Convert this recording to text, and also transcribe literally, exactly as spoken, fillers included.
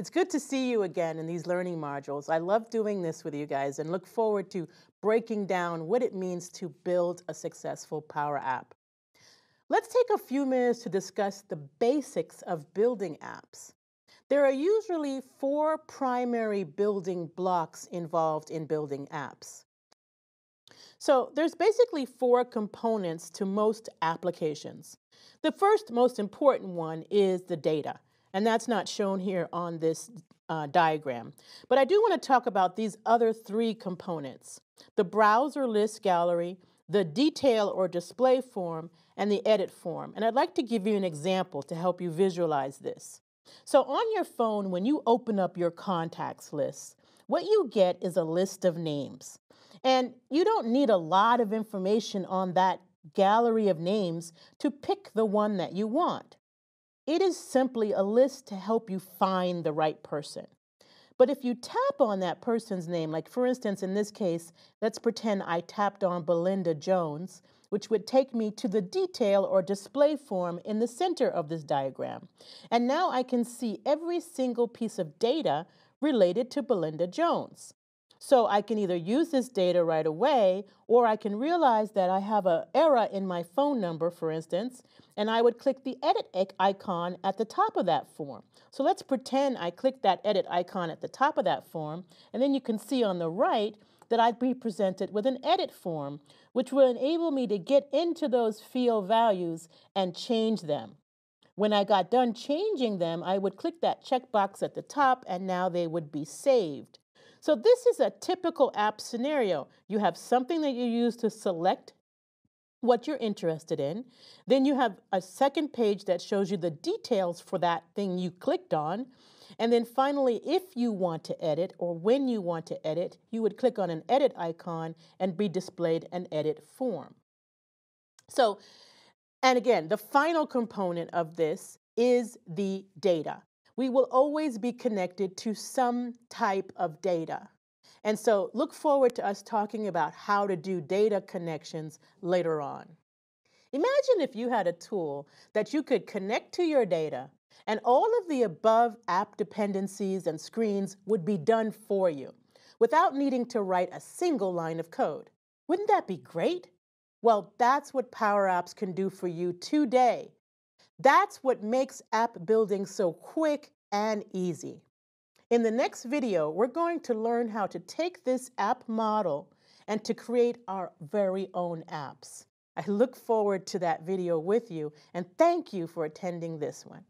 It's good to see you again in these learning modules. I love doing this with you guys and look forward to breaking down what it means to build a successful Power App. Let's take a few minutes to discuss the basics of building apps. There are usually four primary building blocks involved in building apps. So there's basically four components to most applications. The first most important one is the data. And that's not shown here on this uh, diagram. But I do want to talk about these other three components: the browser list gallery, the detail or display form, and the edit form. And I'd like to give you an example to help you visualize this. So on your phone, when you open up your contacts list, what you get is a list of names. And you don't need a lot of information on that gallery of names to pick the one that you want. It is simply a list to help you find the right person. But if you tap on that person's name, like for instance in this case, let's pretend I tapped on Belinda Jones, which would take me to the detail or display form in the center of this diagram. And now I can see every single piece of data related to Belinda Jones. So I can either use this data right away, or I can realize that I have an error in my phone number, for instance, and I would click the edit icon at the top of that form. So let's pretend I click that edit icon at the top of that form, and then you can see on the right that I'd be presented with an edit form, which will enable me to get into those field values and change them. When I got done changing them, I would click that checkbox at the top, and now they would be saved. So this is a typical app scenario. You have something that you use to select what you're interested in. Then you have a second page that shows you the details for that thing you clicked on. And then finally, if you want to edit or when you want to edit, you would click on an edit icon and be displayed an edit form. So, and again, the final component of this is the data. We will always be connected to some type of data. And so look forward to us talking about how to do data connections later on. Imagine if you had a tool that you could connect to your data and all of the above app dependencies and screens would be done for you without needing to write a single line of code. Wouldn't that be great? Well, that's what Power Apps can do for you today. That's what makes app building so quick and easy. In the next video, we're going to learn how to take this app model and to create our very own apps. I look forward to that video with you, and thank you for attending this one.